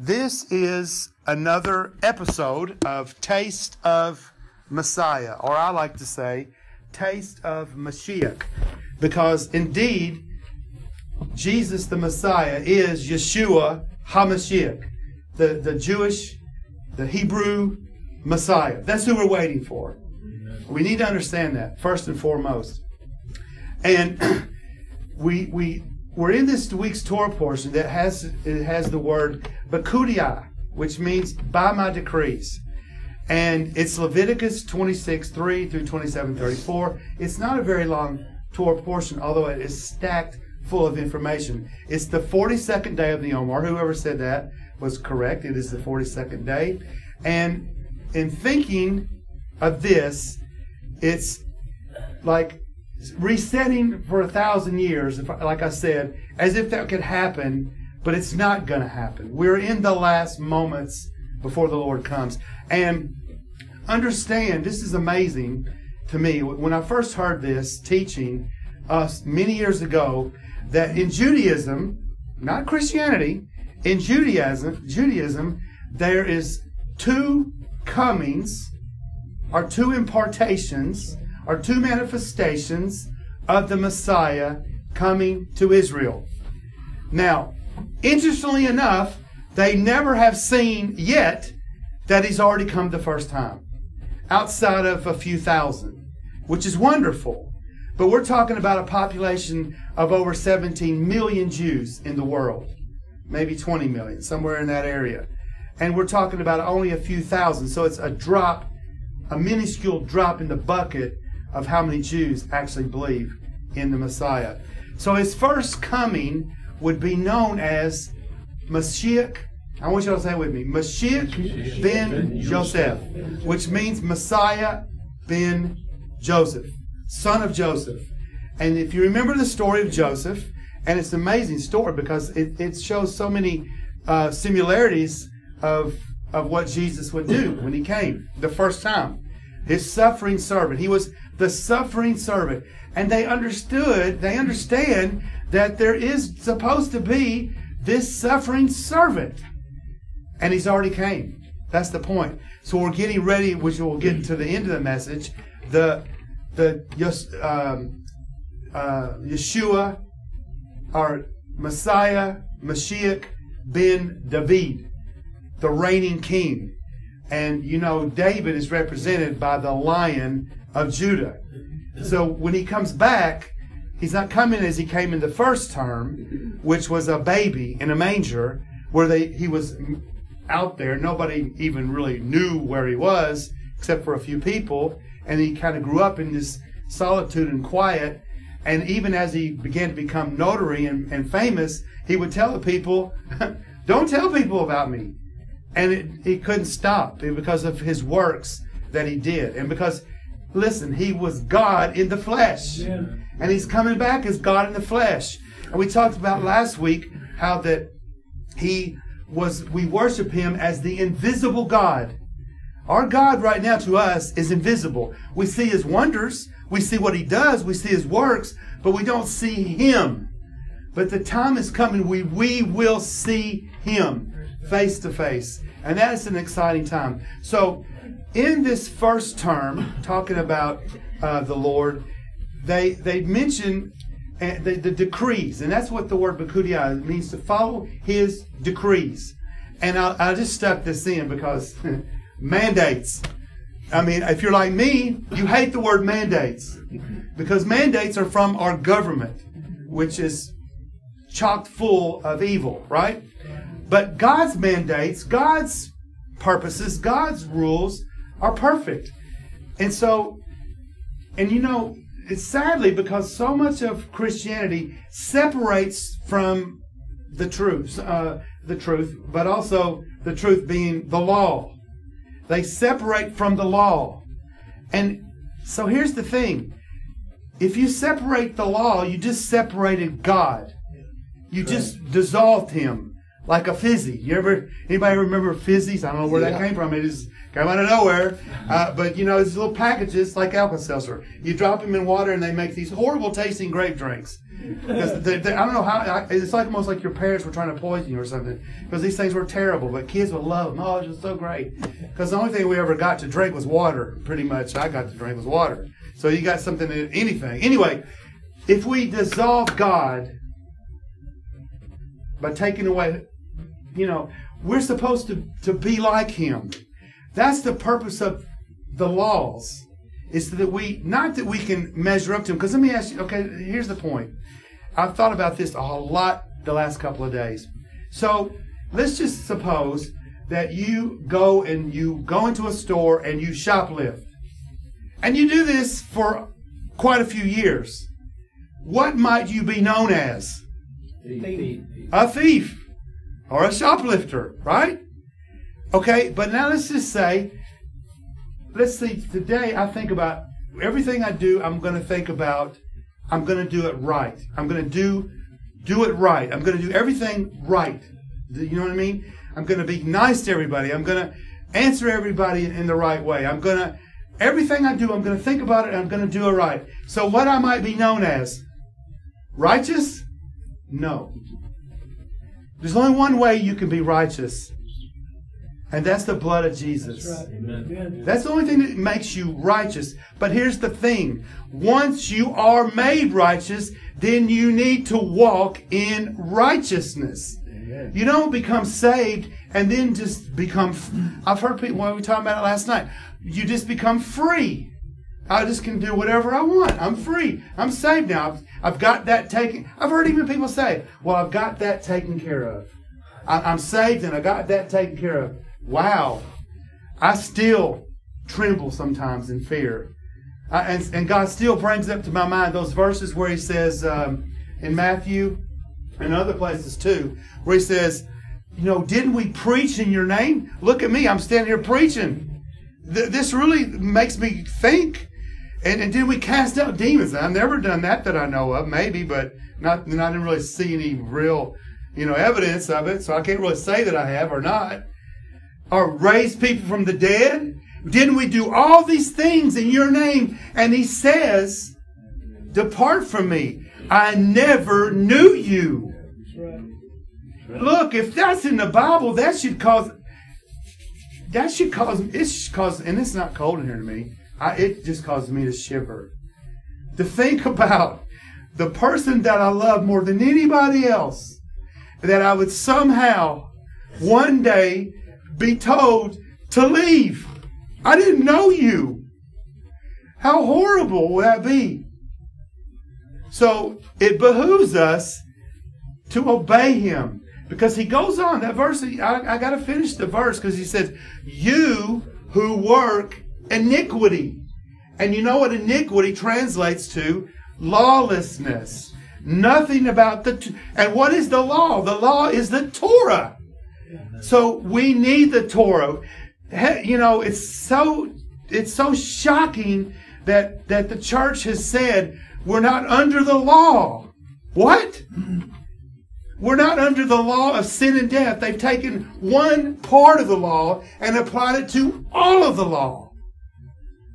This is another episode of Taste of Messiah, or I like to say, Taste of Mashiach, because indeed, Jesus the Messiah is Yeshua HaMashiach, the Jewish, the Hebrew Messiah. That's who we're waiting for. We need to understand that, first and foremost. And we're in this week's Torah portion that has the word bakudiya, which means by my decrees. And it's Leviticus 26:3 through 27:34. It's not a very long Torah portion, although it is stacked full of information. It's the 42nd day of the Omar. Whoever said that was correct. It is the 42nd day. And in thinking of this, it's like resetting for 1,000 years, like I said, as if that could happen, but it's not going to happen. We're in the last moments before the Lord comes. And understand, this is amazing to me. When I first heard this teaching us many years ago, that in Judaism, not Christianity, in Judaism, there is two comings, or two impartations, are two manifestations of the Messiah coming to Israel. Now, interestingly enough, they never have seen yet that he's already come the first time, outside of a few thousand, which is wonderful. But we're talking about a population of over 17 million Jews in the world, maybe 20 million, somewhere in that area. And we're talking about only a few thousand, so it's a drop, a minuscule drop in the bucket of how many Jews actually believe in the Messiah. So his first coming would be known as Mashiach. I want you all to say it with me. Mashiach Ben Joseph, which means Messiah Ben Joseph, son of Joseph. And if you remember the story of Joseph, and it's an amazing story because it shows so many similarities of what Jesus would do when he came the first time. His suffering servant. He was the suffering servant. And they understand that there is supposed to be this suffering servant. And he's already came. That's the point. So we're getting ready, which we'll get to the end of the message, Yeshua, our Messiah, Mashiach Ben David, the reigning king. And, you know, David is represented by the Lion of Judah. So when he comes back, he's not coming as he came in the first term, which was a baby in a manger, where he was out there. Nobody even really knew where he was, except for a few people. And he kind of grew up in this solitude and quiet. And even as he began to become notary and famous, he would tell the people, "Don't tell people about me." And he couldn't stop because of his works that he did. And because, listen, he was God in the flesh. Yeah. And he's coming back as God in the flesh. And we talked about last week how that we worship him as the invisible God. Our God right now to us is invisible. We see his wonders. We see what he does. We see his works. But we don't see him. But the time is coming. We will see him face to face. And that is an exciting time. So in this first term, talking about the Lord, they mention the decrees. And that's what the word bakudiya means, to follow his decrees. And I just stuck this in because mandates. I mean, if you're like me, you hate the word mandates. Because mandates are from our government, which is chock full of evil, right? But God's mandates, God's purposes, God's rules are perfect. And so, and you know, it's sadly because so much of Christianity separates from the truth, but also the truth being the law. They separate from the law. And so here's the thing. If you separate the law, you just separated God. You just dissolved him. Like a fizzy. Anybody remember fizzies? I don't know where that came from. It just came out of nowhere. But you know, it's little packages like Alka-Seltzer. You drop them in water and they make these horrible tasting grape drinks. Because I don't know how, it's like almost like your parents were trying to poison you or something. Because these things were terrible, but kids would love them. Oh, it was so great. Because the only thing we ever got to drink was water, pretty much. I got to drink was water. So you got something, anything. Anyway, if we dissolve God by taking away, you know, we're supposed to be like Him. That's the purpose of the laws. It's that we, not that we can measure up to Him. Because let me ask you, okay, here's the point. I've thought about this a lot the last couple of days. So let's just suppose that you go into a store and you shoplift. And you do this for quite a few years. What might you be known as? Thief. A thief. Or a shoplifter, right? Okay, but now let's just say, let's see, today I think about everything I do, I'm going to think about, I'm going to do it right. I'm going to do it right. I'm going to do everything right. You know what I mean? I'm going to be nice to everybody. I'm going to answer everybody in the right way. I'm going to, everything I do, I'm going to think about it and I'm going to do it right. So what I might be known as? Righteous? No. There's only one way you can be righteous. And that's the blood of Jesus. That's right. Amen. That's the only thing that makes you righteous. But here's the thing. Once you are made righteous, then you need to walk in righteousness. Amen. You don't become saved and then just become... I've heard people, well, we were talking about it last night. You just become free. I just can do whatever I want. I'm free. I'm saved now. I've got that taken... I've heard even people say, well, I've got that taken care of. I'm saved and I got that taken care of. Wow, I still tremble sometimes in fear. And God still brings up to my mind those verses where He says, in Matthew and other places too, where He says, you know, didn't we preach in your name? Look at me, I'm standing here preaching. This really makes me think. And did we cast out demons? I've never done that I know of, maybe, but I didn't really see any real, you know, evidence of it, so I can't really say that I have or not. Or raise people from the dead? Didn't we do all these things in your name? And He says, depart from me. I never knew you. That's right. Look, if that's in the Bible, that should cause, and it's not cold in here to me. It just causes me to shiver. To think about the person that I love more than anybody else, that I would somehow one day be told to leave. I didn't know you. How horrible would that be? So it behooves us to obey Him. Because He goes on, that verse, I got to finish the verse because He says, you who work iniquity. And you know what iniquity translates to? Lawlessness. Nothing about and what is the law? The law is the Torah. So we need the Torah. You know, it's so shocking that the church has said we're not under the law. What? We're not under the law of sin and death. They've taken one part of the law and applied it to all of the law.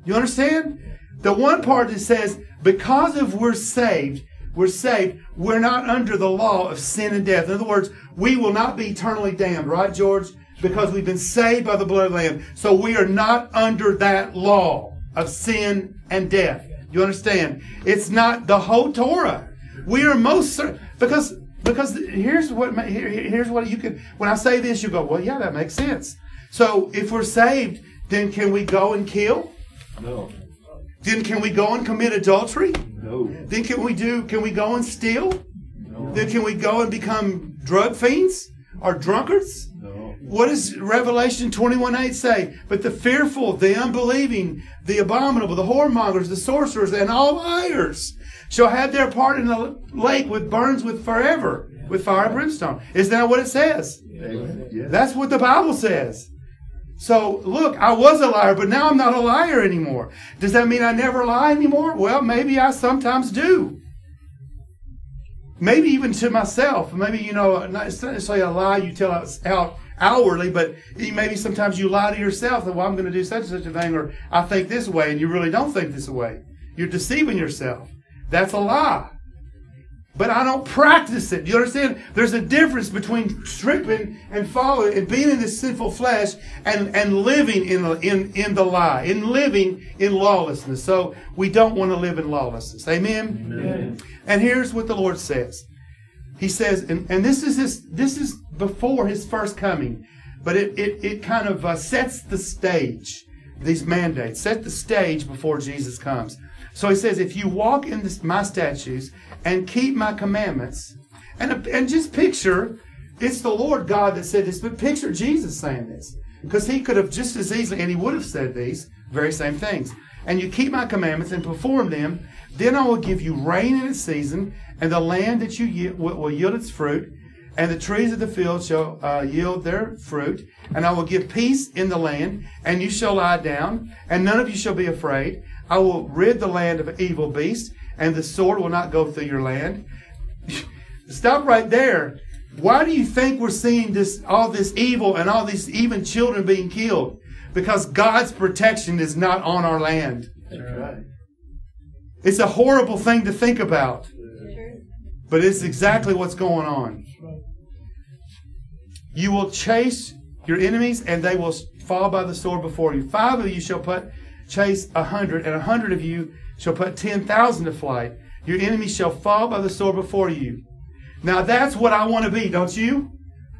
You understand? The one part that says because of we're saved, we're not under the law of sin and death. In other words, we will not be eternally damned, right, George? Because we've been saved by the blood of the Lamb. So we are not under that law of sin and death. You understand? It's not the whole Torah. We are most certain, because here's what you can, when I say this, you go, well, yeah, that makes sense. So if we're saved, then can we go and kill? No. Then can we go and commit adultery? No. Then can we go and steal? No. Then can we go and become drug fiends or drunkards? No. What does Revelation 21:8 say? But the fearful, the unbelieving, the abominable, the whoremongers, the sorcerers, and all liars shall have their part in the lake which burns with fire and brimstone. Isn't that what it says? Yeah. That's what the Bible says. So, look, I was a liar, but now I'm not a liar anymore. Does that mean I never lie anymore? Well, maybe I sometimes do. Maybe even to myself. Maybe, you know, it's not necessarily a lie you tell out outwardly, but maybe sometimes you lie to yourself that, well, I'm going to do such and such a thing, or I think this way, and you really don't think this way. You're deceiving yourself. That's a lie. but I don't practice it. Do you understand? There's a difference between stripping and following and being in this sinful flesh and living in the lie, in living in lawlessness. So we don't want to live in lawlessness. Amen? Amen. And here's what the Lord says. He says, and this is before his first coming, but it kind of sets the stage. These mandates set the stage before Jesus comes. So he says, if you walk in my statutes and keep my commandments, and just picture, it's the Lord God that said this, but picture Jesus saying this. Because he could have just as easily, and he would have said these very same things. And you keep my commandments and perform them, then I will give you rain in its season, and the land that you yield will yield its fruit, and the trees of the field shall yield their fruit, and I will give peace in the land, and you shall lie down, and none of you shall be afraid. I will rid the land of evil beasts, and the sword will not go through your land. Stop right there. Why do you think we're seeing all this evil and all these even children being killed? Because God's protection is not on our land. That's right. It's a horrible thing to think about. But it's exactly what's going on. You will chase your enemies, and they will fall by the sword before you. 5 of you shall chase 100, and 100 of you shall put 10,000 to flight. Your enemies shall fall by the sword before you. Now that's what I want to be, don't you?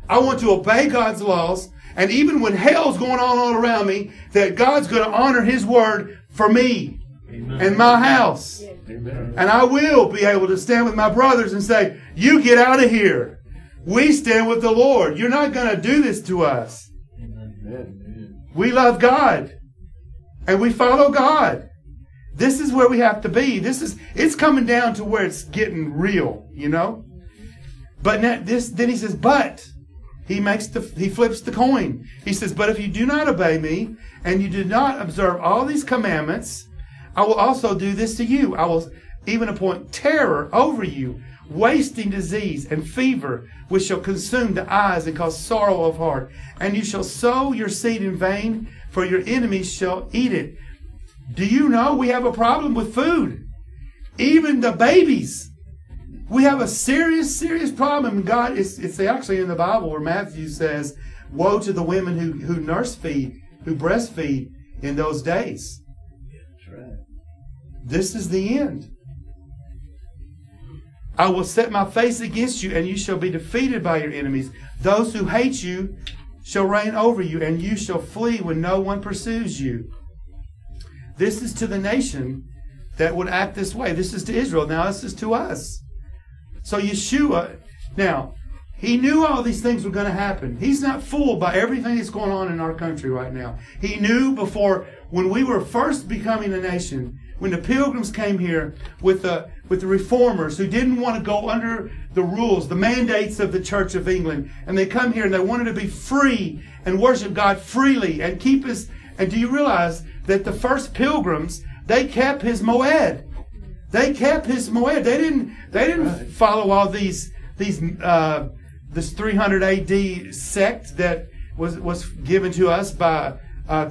I want to obey God's laws, and even when hell's going on all around me, that God's going to honor his word for me. Amen. And my house. Amen. And I will be able to stand with my brothers and say, you get out of here. We stand with the Lord. You're not going to do this to us. Amen. We love God. And we follow God. This is where we have to be. It's coming down to where it's getting real, you know. But then he says, but he flips the coin. He says, but if you do not obey me and you do not observe all these commandments, I will also do this to you. I will even appoint terror over you, wasting disease and fever, which shall consume the eyes and cause sorrow of heart. And you shall sow your seed in vain, for your enemies shall eat it. Do you know we have a problem with food? Even the babies. We have a serious, serious problem. God, it's actually in the Bible where Matthew says, woe to the women who breastfeed in those days. This is the end. I will set my face against you, and you shall be defeated by your enemies. Those who hate you shall reign over you, and you shall flee when no one pursues you. This is to the nation that would act this way. This is to Israel. Now this is to us. So Yeshua, now, he knew all these things were going to happen. He's not fooled by everything that's going on in our country right now. He knew before, when we were first becoming a nation, when the pilgrims came here with the reformers who didn't want to go under the rules, the mandates of the Church of England, and they come here and they wanted to be free and worship God freely and keep his. And do you realize that the first pilgrims, they kept his Moed? They kept his Moed. They didn't follow all this 300 AD sect that was given to us by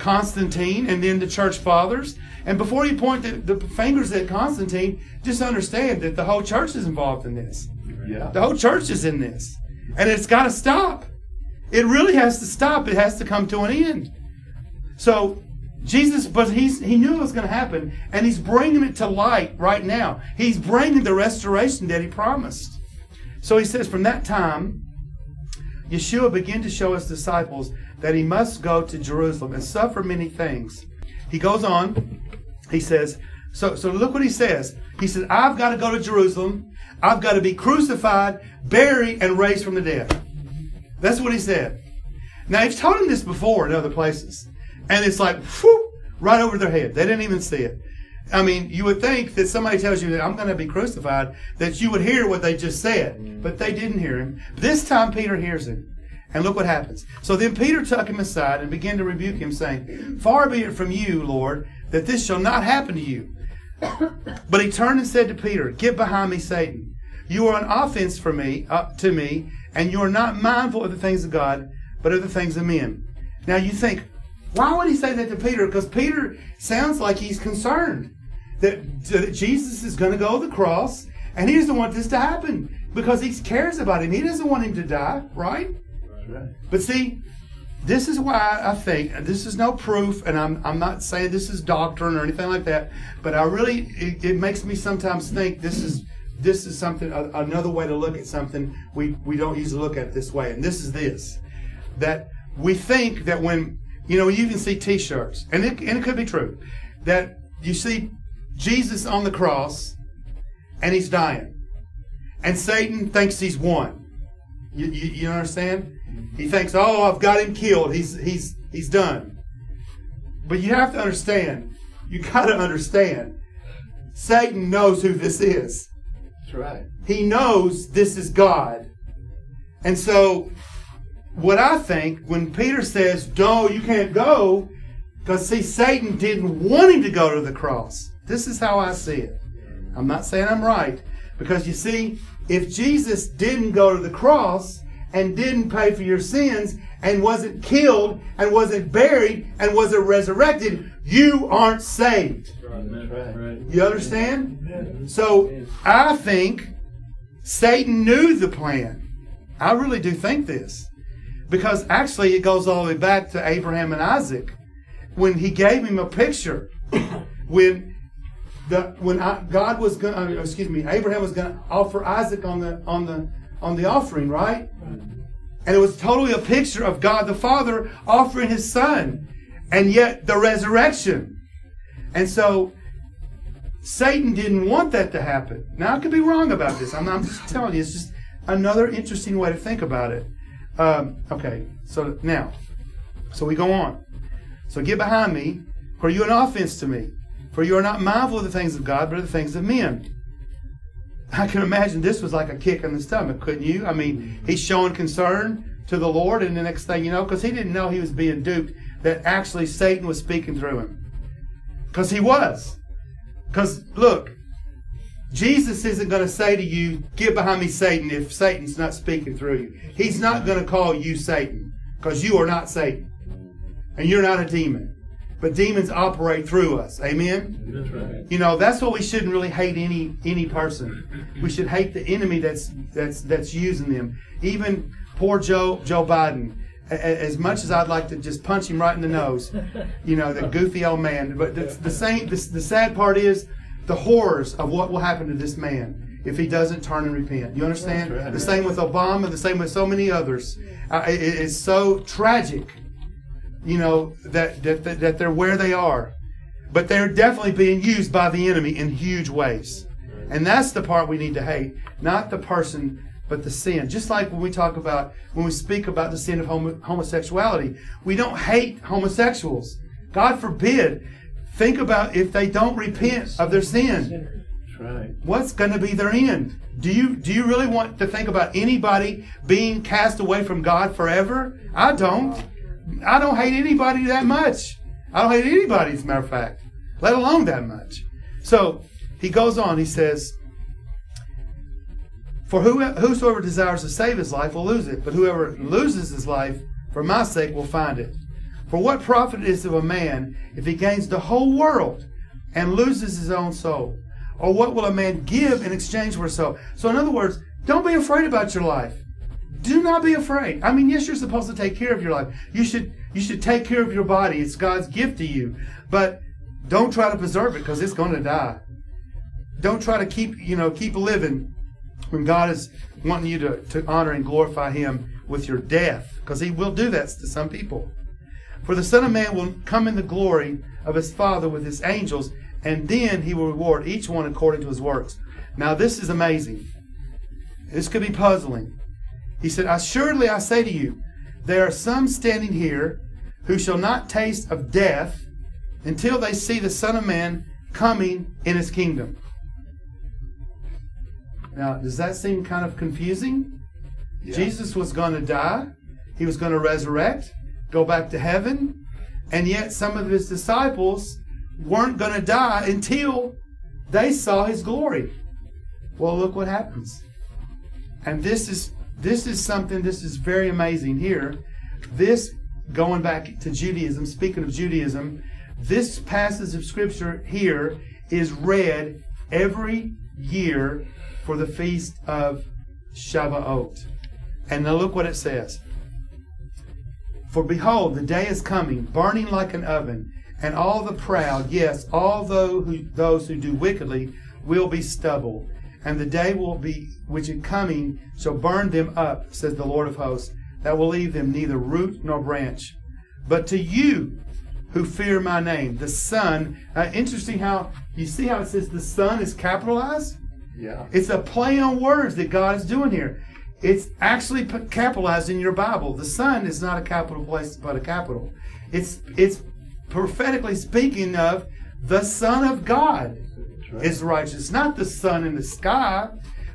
Constantine and then the church fathers. And before you point the fingers at Constantine, just understand that the whole church is involved in this. Yeah. The whole church is in this. And it's got to stop. It really has to stop. It has to come to an end. So Jesus, he knew it was going to happen, and he's bringing it to light right now. He's bringing the restoration that he promised. So he says, from that time, Yeshua began to show his disciples that he must go to Jerusalem and suffer many things. He goes on, he says, so look what he says. He says, I've got to go to Jerusalem. I've got to be crucified, buried, and raised from the dead. That's what he said. Now, he's told him this before in other places. And it's like, whew, right over their head. They didn't even see it. I mean, you would think that somebody tells you that I'm going to be crucified, that you would hear what they just said. But they didn't hear him. This time, Peter hears him. And look what happens. So then Peter took him aside and began to rebuke him, saying, far be it from you, Lord, that this shall not happen to you. But he turned and said to Peter, get behind me, Satan. You are an offense to me, and you are not mindful of the things of God, but of the things of men. Now you think, why would he say that to Peter? Because Peter sounds like he's concerned that Jesus is going to go to the cross, And he doesn't want this to happen because he cares about him. He doesn't want him to die, right? Right. But see, this is why I think, this is no proof, and I'm not saying this is doctrine or anything like that, but I really, it makes me sometimes think this is something, another way to look at something we don't usually look at it this way. And this is this, that we think that when, you know, you can see t-shirts, and it could be true, that you see Jesus on the cross, and he's dying. And Satan thinks he's won. You understand? He thinks, oh, I've got him killed. He's done. But you have to understand. You got to understand. Satan knows who this is. That's right. He knows this is God. And so, what I think, when Peter says, no, you can't go, because see, Satan didn't want him to go to the cross. This is how I see it. I'm not saying I'm right. Because you see, if Jesus didn't go to the cross and didn't pay for your sins and wasn't killed and wasn't buried and wasn't resurrected, you aren't saved. Right. You understand? Amen. So Amen. I think Satan knew the plan. I really do think this. Because actually it goes all the way back to Abraham and Isaac. When he gave him a picture, Abraham was going to offer Isaac on the offering, right? And it was totally a picture of God the Father offering His Son, and yet the resurrection. And so, Satan didn't want that to happen. Now I could be wrong about this. I'm just telling you, it's just another interesting way to think about it. Okay, so now, so we go on. So get behind me, for you an offense to me. For you are not mindful of the things of God, but of the things of men. I can imagine this was like a kick in the stomach, couldn't you? I mean, he's showing concern to the Lord, and the next thing you know, because he didn't know he was being duped, that actually Satan was speaking through him. Because he was. Because, look, Jesus isn't going to say to you, get behind me, Satan, if Satan's not speaking through you. He's not going to call you Satan, because you are not Satan. And you're not a demon. But demons operate through us. Amen? That's right. You know, that's why we shouldn't really hate any person. We should hate the enemy that's using them. Even poor Joe Biden. As much as I'd like to just punch him right in the nose, you know, the goofy old man. But the sad part is the horrors of what will happen to this man if he doesn't turn and repent. You understand? Right. The same with Obama, the same with so many others. It's so tragic. You know, that they're where they are. But they're definitely being used by the enemy in huge ways. And that's the part we need to hate. Not the person, but the sin. Just like when we speak about the sin of homosexuality, we don't hate homosexuals. God forbid. Think about if they don't repent of their sin. What's going to be their end? Do you really want to think about anybody being cast away from God forever? I don't. I don't hate anybody that much. I don't hate anybody, as a matter of fact, let alone that much. So he goes on, he says, for whosoever desires to save his life will lose it, but whoever loses his life for my sake will find it. For what profit is of a man if he gains the whole world and loses his own soul? Or what will a man give in exchange for his soul? So in other words, don't be afraid about your life. Do not be afraid. I mean, yes, you're supposed to take care of your life. You should take care of your body. It's God's gift to you. But don't try to preserve it because it's going to die. Don't try to keep living when God is wanting you to honor and glorify Him with your death, because He will do that to some people. For the Son of Man will come in the glory of His Father with His angels, and then He will reward each one according to his works. Now this is amazing. This could be puzzling. He said, assuredly I say to you, there are some standing here who shall not taste of death until they see the Son of Man coming in His kingdom. Now, does that seem kind of confusing? Yeah. Jesus was going to die. He was going to resurrect, go back to heaven. And yet some of His disciples weren't going to die until they saw His glory. Well, look what happens. And this is something, this is very amazing here. This, going back to Judaism, speaking of Judaism, this passage of Scripture here is read every year for the feast of Shavuot. And now look what it says. For behold, the day is coming, burning like an oven, and all the proud, yes, all those who do wickedly, will be stubble. And the day will be which is coming shall burn them up, says the Lord of hosts, that will leave them neither root nor branch. But to you who fear my name, the Son. Interesting how, you see how it says the Son is capitalized? Yeah. It's a play on words that God is doing here. It's actually capitalized in your Bible. The Son is not a capital place, but a capital. It's prophetically speaking of the Son of God. Is righteous, not the sun in the sky,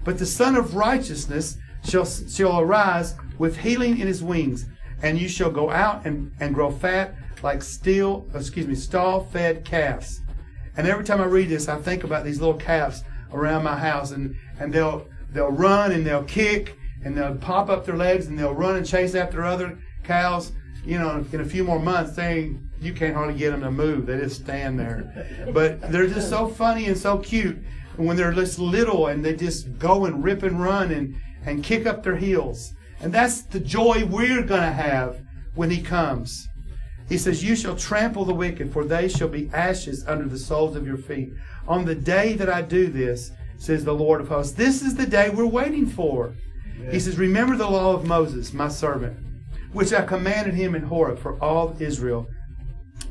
but the Son of Righteousness shall arise with healing in his wings, and you shall go out and grow fat like stall-fed calves. And every time I read this, I think about these little calves around my house, and they'll run and they'll kick and they'll pop up their legs and they'll run and chase after other cows. You know, in a few more months, you can't hardly get them to move. They just stand there. But they're just so funny and so cute when they're just little, and they just go and rip and run and kick up their heels. And that's the joy we're going to have when he comes. He says, you shall trample the wicked, for they shall be ashes under the soles of your feet. On the day that I do this, says the Lord of hosts, this is the day we're waiting for. Yes. He says, remember the law of Moses, my servant, which I commanded him in Horeb for all Israel,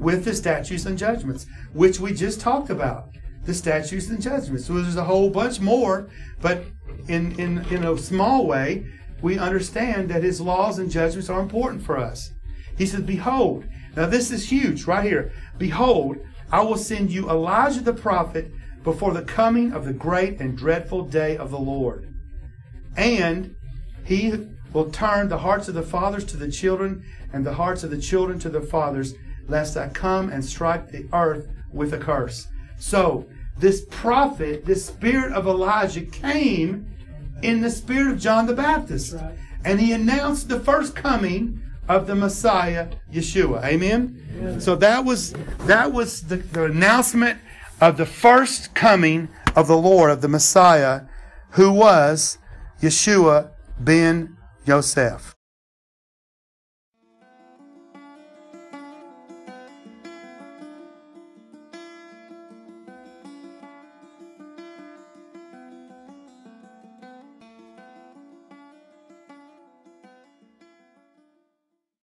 with the statutes and judgments, which we just talked about. The statutes and judgments. So there's a whole bunch more, but in a small way, we understand that his laws and judgments are important for us. He says, behold, now this is huge right here. Behold, I will send you Elijah the prophet before the coming of the great and dreadful day of the Lord. And he will turn the hearts of the fathers to the children and the hearts of the children to their fathers, lest I come and strike the earth with a curse. So, this prophet, this spirit of Elijah came in the spirit of John the Baptist. Right. And he announced the first coming of the Messiah, Yeshua. Amen? Amen. So that was the announcement of the first coming of the Lord, of the Messiah, who was Yeshua ben Yosef.